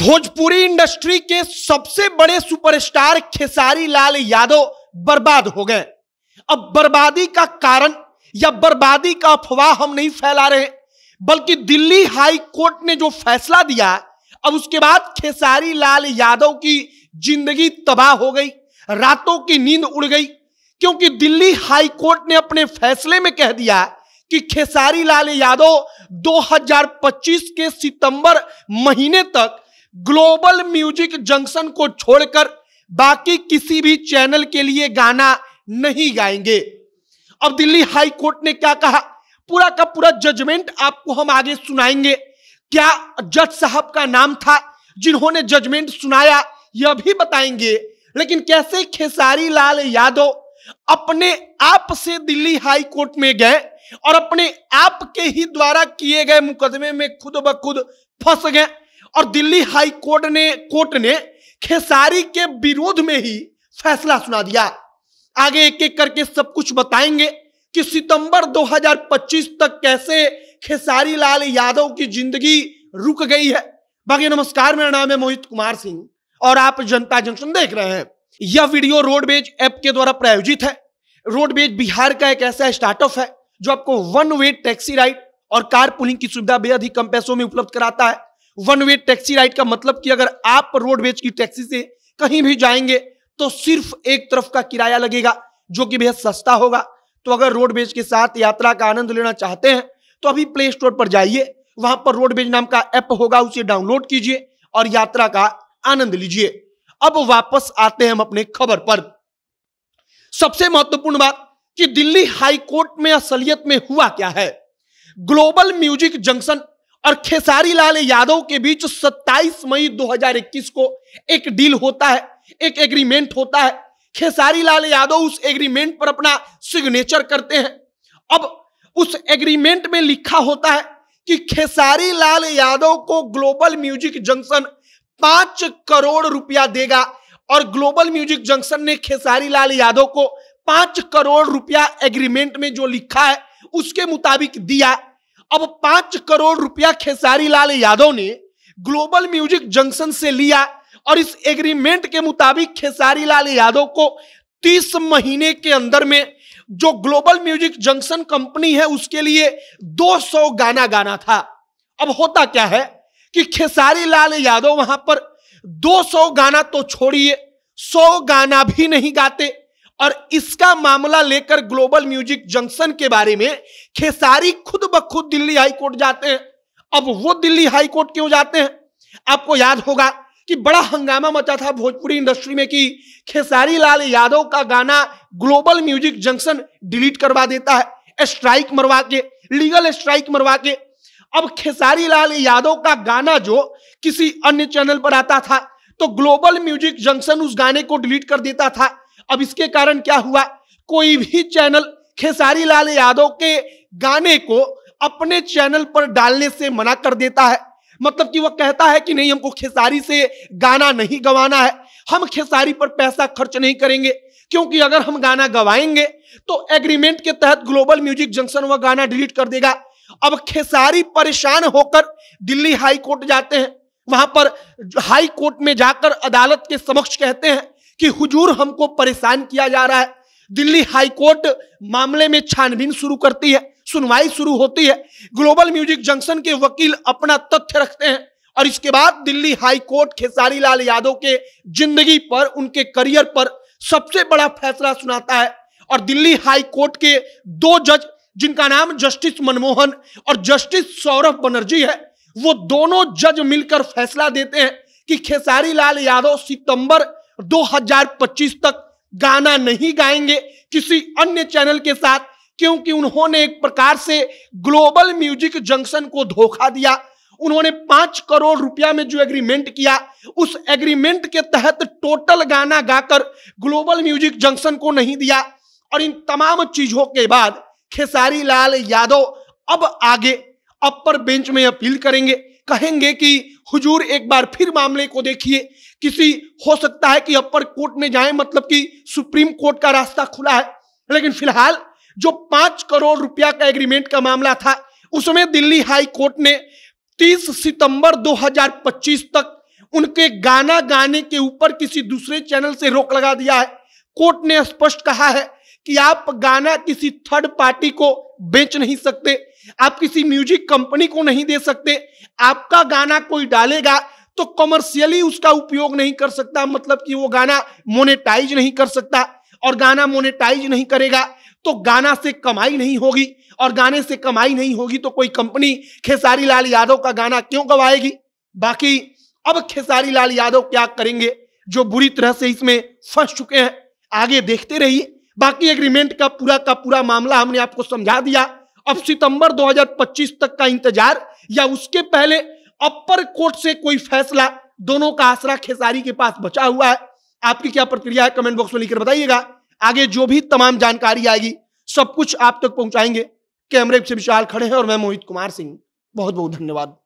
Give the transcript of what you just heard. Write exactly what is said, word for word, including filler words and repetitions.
Bhojpuri industry के सबसे बड़े सुपरस्टार खेसारी लाल यादव बर्बाद हो गए। अब बर्बादी का कारण या बर्बादी का अफवाह हम नहीं फैला रहे, बल्कि दिल्ली हाई कोर्ट ने जो फैसला दिया, अब उसके बाद खेसारी लाल यादव की जिंदगी तबाह हो गई, रातों की नींद उड़ गई। क्योंकि दिल्ली हाई कोर्ट ने अपने फैसले में कह दिया कि खेसारी लाल यादव दो हज़ार पच्चीस के सितंबर महीने तक ग्लोबल म्यूजिक जंक्शन को छोड़कर बाकी किसी भी चैनल के लिए गाना नहीं गाएंगे। अब दिल्ली हाई कोर्ट ने क्या कहा, पूरा का पूरा जजमेंट आपको हम आगे सुनाएंगे। क्या जज साहब का नाम था जिन्होंने जजमेंट सुनाया, यह भी बताएंगे। लेकिन कैसे खेसारी लाल यादव अपने आप से दिल्ली हाई कोर्ट में गए और अपने आप के ही द्वारा किए गए मुकदमे में खुद ब खुद फंस गए, और दिल्ली हाई कोर्ट ने कोर्ट ने खेसारी के विरोध में ही फैसला सुना दिया। आगे एक एक करके सब कुछ बताएंगे कि सितंबर दो हज़ार पच्चीस तक कैसे खेसारी लाल यादव की जिंदगी रुक गई है। बाकी नमस्कार, मेरा नाम है मोहित कुमार सिंह और आप जनता जंक्शन देख रहे हैं। यह वीडियो रोडवेज ऐप के द्वारा प्रायोजित है। रोडवेज बिहार का एक ऐसा स्टार्टअप है जो आपको वन वे टैक्सी राइड और कार पूलिंग की सुविधा बेहद ही कम पैसों में उपलब्ध कराता है। वन वे टैक्सी राइड का मतलब कि अगर आप रोडवेज की टैक्सी से कहीं भी जाएंगे तो सिर्फ एक तरफ का किराया लगेगा, जो कि बेहद सस्ता होगा। तो अगर रोडवेज के साथ यात्रा का आनंद लेना चाहते हैं तो अभी प्ले स्टोर पर जाइए, वहां पर रोडवेज नाम का ऐप होगा, उसे डाउनलोड कीजिए और यात्रा का आनंद लीजिए। अब वापस आते हैं हम अपने खबर पर। सबसे महत्वपूर्ण बात कि दिल्ली हाई कोर्ट में असलियत में हुआ क्या है। ग्लोबल म्यूजिक जंक्शन और खेसारी लाल यादव के बीच सत्ताईस मई दो हज़ार इक्कीस को एक डील होता है, एक एग्रीमेंट होता है। खेसारी लाल यादव उस एग्रीमेंट पर अपना सिग्नेचर करते हैं। अब उस एग्रीमेंट में लिखा होता है कि खेसारी लाल यादव को ग्लोबल म्यूजिक जंक्शन पांच करोड़ रुपया देगा, और ग्लोबल म्यूजिक जंक्शन ने खेसारी लाल यादव को पांच करोड़ रुपया एग्रीमेंट में जो लिखा है उसके मुताबिक दिया। अब पांच करोड़ रुपया खेसारी लाल यादव ने ग्लोबल म्यूजिक जंक्शन से लिया, और इस एग्रीमेंट के मुताबिक खेसारी लाल यादव को तीस महीने के अंदर में जो ग्लोबल म्यूजिक जंक्शन कंपनी है उसके लिए दो सौ गाना गाना था। अब होता क्या है कि खेसारी लाल यादव वहां पर दो सौ गाना तो छोड़िए, सौ गाना भी नहीं गाते, और इसका मामला लेकर ग्लोबल म्यूजिक जंक्शन के बारे में खेसारी खुद ब खुद दिल्ली हाई कोर्ट जाते हैं। अब वो दिल्ली हाई कोर्ट क्यों जाते हैं, आपको याद होगा कि बड़ा हंगामा मचा था भोजपुरी इंडस्ट्री में कि खेसारी लाल यादव का गाना ग्लोबल म्यूजिक जंक्शन डिलीट करवा देता है, स्ट्राइक मरवा के, लीगल स्ट्राइक मरवा के। अब खेसारी लाल यादव का गाना जो किसी अन्य चैनल पर आता था तो ग्लोबल म्यूजिक जंक्शन उस गाने को डिलीट कर देता था। अब इसके कारण क्या हुआ, कोई भी चैनल खेसारी लाल यादव के गाने को अपने चैनल पर डालने से मना कर देता है। मतलब कि वह कहता है कि नहीं, हमको खेसारी से गाना नहीं गवाना है, हम खेसारी पर पैसा खर्च नहीं करेंगे, क्योंकि अगर हम गाना गवाएंगे तो एग्रीमेंट के तहत ग्लोबल म्यूजिक जंक्शन वह गाना डिलीट कर देगा। अब खेसारी परेशान होकर दिल्ली हाई कोर्ट जाते हैं। वहां पर हाई कोर्ट में जाकर अदालत के समक्ष कहते हैं कि हुजूर, हमको परेशान किया जा रहा है। दिल्ली हाई कोर्ट मामले में छानबीन शुरू करती है, सुनवाई शुरू होती है। ग्लोबल म्यूजिक जंक्शन के वकील अपना तथ्य रखते हैं, और इसके बाद दिल्ली हाई कोर्ट खेसारी लाल यादव के जिंदगी पर, उनके करियर पर सबसे बड़ा फैसला सुनाता है। और दिल्ली हाई कोर्ट के दो जज, जिनका नाम जस्टिस मनमोहन और जस्टिस सौरभ बनर्जी है, वो दोनों जज मिलकर फैसला देते हैं कि खेसारी लाल यादव सितंबर दो हज़ार पच्चीस तक गाना नहीं गाएंगे किसी अन्य चैनल के साथ, क्योंकि उन्होंने एक प्रकार से ग्लोबल म्यूजिक जंक्शन को धोखा दिया। उन्होंने पांच करोड़ रुपया में जो एग्रीमेंट किया, उस एग्रीमेंट के तहत टोटल गाना गाकर ग्लोबल म्यूजिक जंक्शन को नहीं दिया। और इन तमाम चीजों के बाद खेसारी लाल यादव अब आगे अपर बेंच में अपील करेंगे, कहेंगे कि हुजूर एक बार फिर मामले को देखिए। किसी, हो सकता है कि अपर कोर्ट में जाए, मतलब कि सुप्रीम कोर्ट का रास्ता खुला है। लेकिन फिलहाल जो पांच करोड़ रुपया का एग्रीमेंट का मामला था, उसमें दिल्ली हाई कोर्ट ने तीस सितंबर दो हज़ार पच्चीस तक उनके गाना गाने के ऊपर किसी दूसरे चैनल से रोक लगा दिया है। कोर्ट ने स्पष्ट कहा है कि आप गाना किसी थर्ड पार्टी को बेच नहीं सकते, आप किसी म्यूजिक कंपनी को नहीं दे सकते। आपका गाना कोई डालेगा तो कमर्शियली उसका उपयोग नहीं कर सकता, मतलब कि वो गाना मोनेटाइज नहीं कर सकता, और गाना मोनेटाइज नहीं करेगा तो गाना से कमाई नहीं होगी, और गाने से कमाई नहीं होगी तो कोई कंपनी खेसारी लाल यादव का गाना क्यों गवाएगी। बाकी अब खेसारी लाल यादव क्या करेंगे, जो बुरी तरह से इसमें फंस चुके हैं, आगे देखते रहिए। बाकी एग्रीमेंट का पूरा का पूरा मामला हमने आपको समझा दिया। अब सितंबर दो हज़ार पच्चीस तक का इंतजार या उसके पहले अपर कोर्ट से कोई फैसला, दोनों का आसरा खेसारी के पास बचा हुआ है। आपकी क्या प्रतिक्रिया है कमेंट बॉक्स में लिखकर बताइएगा। आगे जो भी तमाम जानकारी आएगी सब कुछ आप तक पहुंचाएंगे। कैमरे से विशाल खड़े हैं और मैं मोहित कुमार सिंह, बहुत बहुत धन्यवाद।